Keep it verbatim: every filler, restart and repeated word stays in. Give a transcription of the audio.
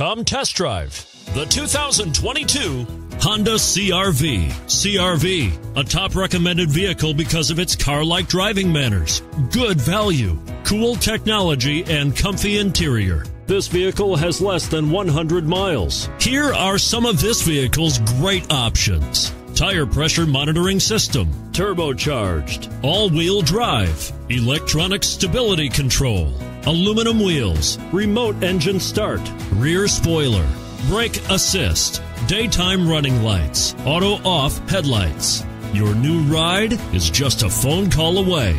Come test drive the two thousand twenty-two Honda C R V. C R V, a top recommended vehicle because of its car-like driving manners, good value, cool technology, and comfy interior. This vehicle has less than one hundred miles. Here are some of this vehicle's great options: tire pressure monitoring system, turbocharged, all-wheel drive, electronic stability control, aluminum wheels, remote engine start, rear spoiler, brake assist, daytime running lights, auto off headlights. Your new ride is just a phone call away.